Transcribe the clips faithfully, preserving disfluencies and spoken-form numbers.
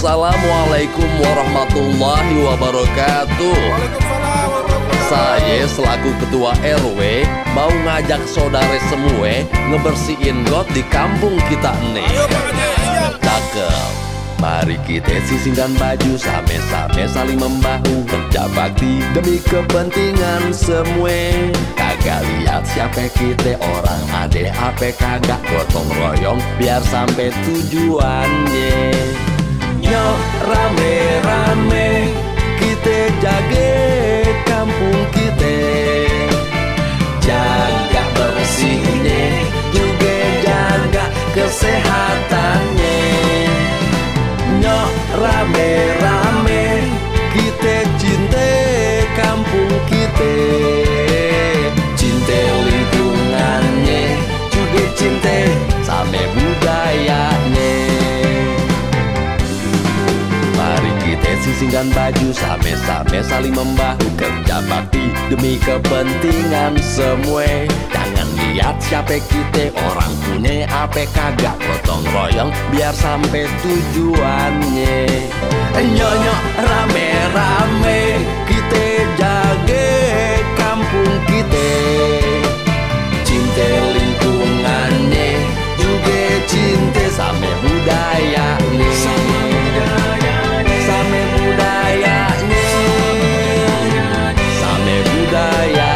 Assalamualaikum warahmatullahi wabarakatuh. Saya selaku ketua R W mau ngajak saudara semua ngebersihin got di kampung kita nih. Cakep. Mari kita sisingkan baju, same-same saling membahu, kerja bakti demi kepentingan semua. Kagak lihat siapa kita, orang ade ape kagak, gotong royong biar sampai tujuannya. Nyok rame-rame kita jaga kampung kita, jaga bersihnya juga jaga kesehatannya. Nyok rame-rame kita cinta kampung kita, cinta lingkungannya, juga cinta sama budayanya. Mari kita sisingkan baju, same-same saling membahu, kerja bakti demi kepentingan semua. Jangan lihat siapa kita, orang punya apa kagak, gotong royong biar sampai tujuannya. Nyonyok rame-rame kita jaga kampung kita, cinta lingkungannya, juga cinta sama budayanya, sama budayanya, sama budaya.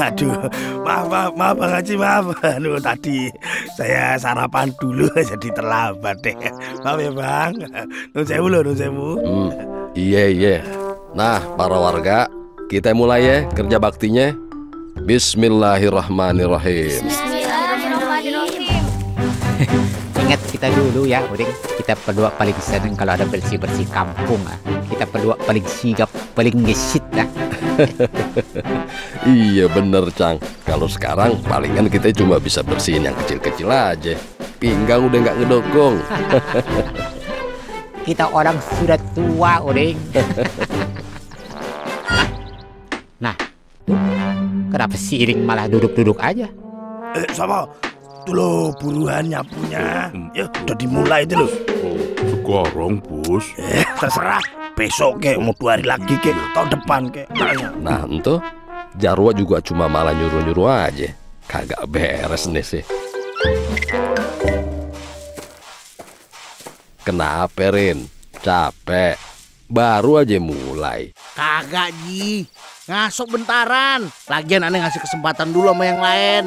Aduh, maaf, maaf, maaf, Bang Haji, maaf. Aduh, tadi saya sarapan dulu jadi terlambat deh. Maaf ya, Bang. Nun sewu loh, nun sewu. Hmm, iya, iya. Nah, para warga, kita mulai ya kerja baktinya. Bismillahirrahmanirrahim. Bismillahirrahmanirrahim. Ingat kita dulu ya, Uding. Kita berdua paling senang kalau ada bersih-bersih kampung. Kita berdua paling sigap, paling gesit lah. Iya bener, Cang. Kalau sekarang palingan kita cuma bisa bersihin yang kecil-kecil aja. Pinggang udah nggak ngedokong. Kita orang sudah tua, Odeng. Nah, kenapa si Iring malah duduk-duduk aja? Eh, sama. Tuh loh, buruan nyapunya. Ya, udah dimulai itu loh. Oh, sekarang, Bos. Eh, terserah. Besok kek, mau dua hari lagi kek, tahun depan kek. Nah, entuh Jarwo juga cuma malah nyuruh-nyuruh aja. Kagak beres nih sih. Kenapa, Rin? Capek? Baru aja mulai. Kagak, Ji. Ngasuk bentaran. Lagian aneh ngasih kesempatan dulu sama yang lain.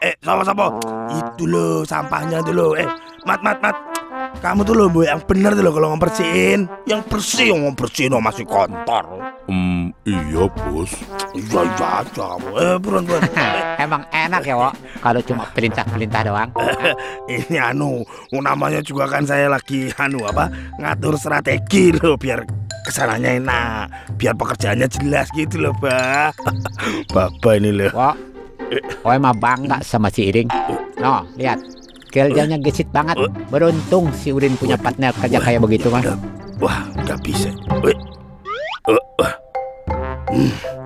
Eh, sama-sama. Itu loh sampahnya tuh loh. Eh, mat, mat, mat. Kamu tuh loh, Bu, yang bener tuh loh kalau ngebersihin. Yang bersih, yang ngebersihin oh, masih kotor. Hmm, iya, Bos. Iya, iya aja. Eh, buruan, buruan. Emang enak ya, Wak, kalau cuma perintah-perintah doang. Ini anu, namanya juga kan saya lagi anu apa? Ngatur strategi loh biar kesananya enak, biar pekerjaannya jelas gitu loh, Bah. Bapak ini loh. Wak. Oh emang bangga sama si Iring. No, lihat kerjanya gesit banget. Beruntung si Udin punya partner kerja kayak begitu, Mas. Wah, nggak bisa.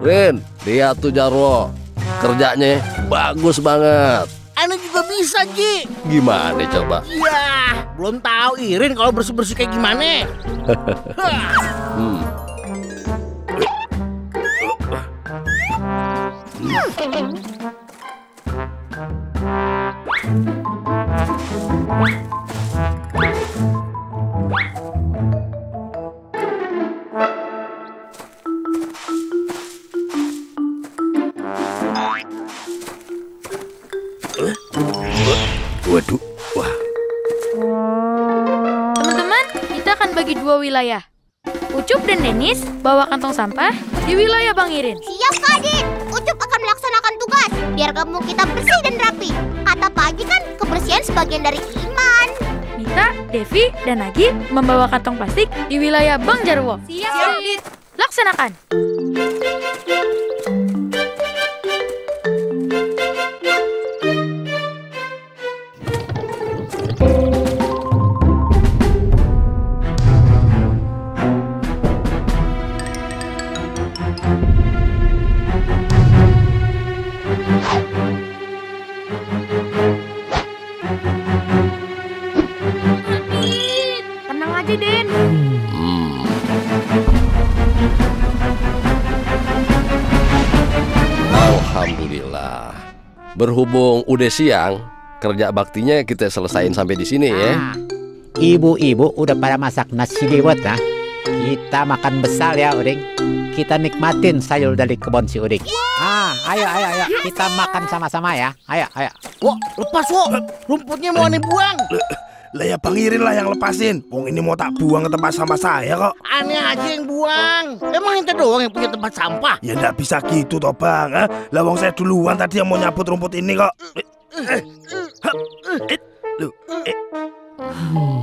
Rin, lihat tuh Jarwo, kerjanya bagus banget. Ane juga bisa, Ji. Gimana coba? Iya, belum tahu Irin kalau bersih-bersih kayak gimana. hmm. Waduh, wah. Teman-teman, kita akan bagi dua wilayah. Ucup dan Denis bawa kantong sampah di wilayah Bang Irin. Siap, Kak Adit. Ucup akan melaksanakan tugas biar kamu kita bersih dan rapi. Kata Pak Haji kan kebersihan sebagian dari iman. Nita, Devi, dan Nagi membawa kantong plastik di wilayah Bang Jarwo. Siap, Kak Adit. Laksanakan. Terima kasih. Alhamdulillah. Berhubung udah siang, kerja baktinya kita selesain sampai di sini ya. Ibu-ibu udah pada masak nasi liwet nah. Kita makan besar ya, Uding. Kita nikmatin sayur dari kebun si Uding. Ah, ayo ayo ayo kita makan sama-sama ya. Ayo ayo. Wo, lepas wo. Rumputnya mau dibuang. Lah ya pangirin lah yang lepasin. Wong ini mau tak buang ke tempat sampah saya kok. Aneh aja yang buang. Emang ente doang yang punya tempat sampah? Ya nggak bisa gitu toh bang. Eh? Lah wong saya duluan tadi yang mau nyabut rumput ini kok. Eh, eh, lu, eh.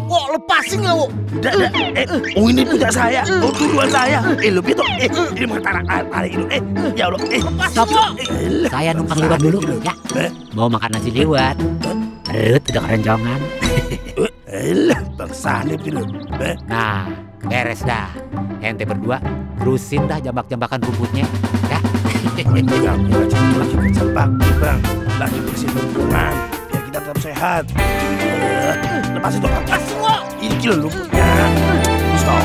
Wah lepasin nggak wo? Dah dah. Eh, wong ini punya saya. Oh duluan saya. Eh lu gitu. Eh, ini mau tarik tarik itu. Eh, ya Allah. Eh, lepasin wo. Saya numpang liwat dulu ya. Mau makan nasi liwat. Perut udah keroncongan. Elah, Bang Salib dulu. Nah, beres dah. Ente berdua, terusin dah jambak-jambakan rumputnya. Dah. Enggak, enggak jadi lagi berjambak, Bang. Lagi bersihin lingkungan, biar kita tetap sehat. Lepas itu, lepas semua. Ini kilo rumputnya. Stop.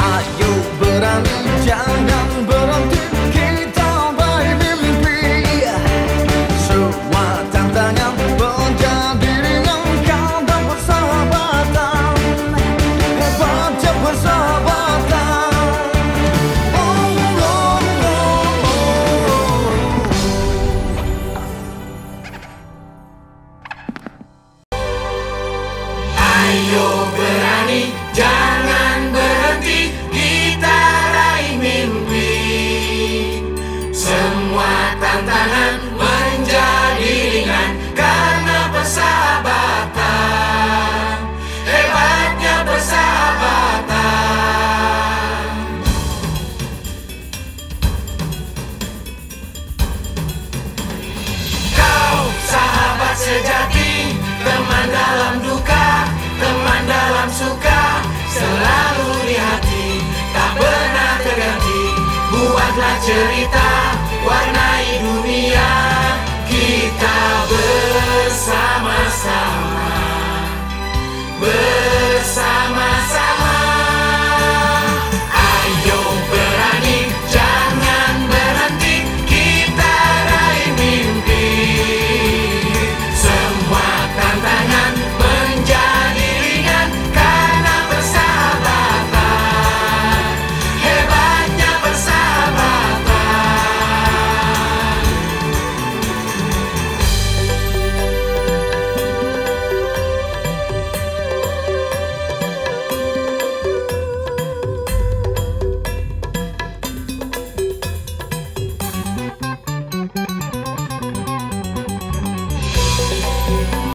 Ayo berani, jangan berhenti. Kita baik mimpi. Semua tantangan menjadi tantangan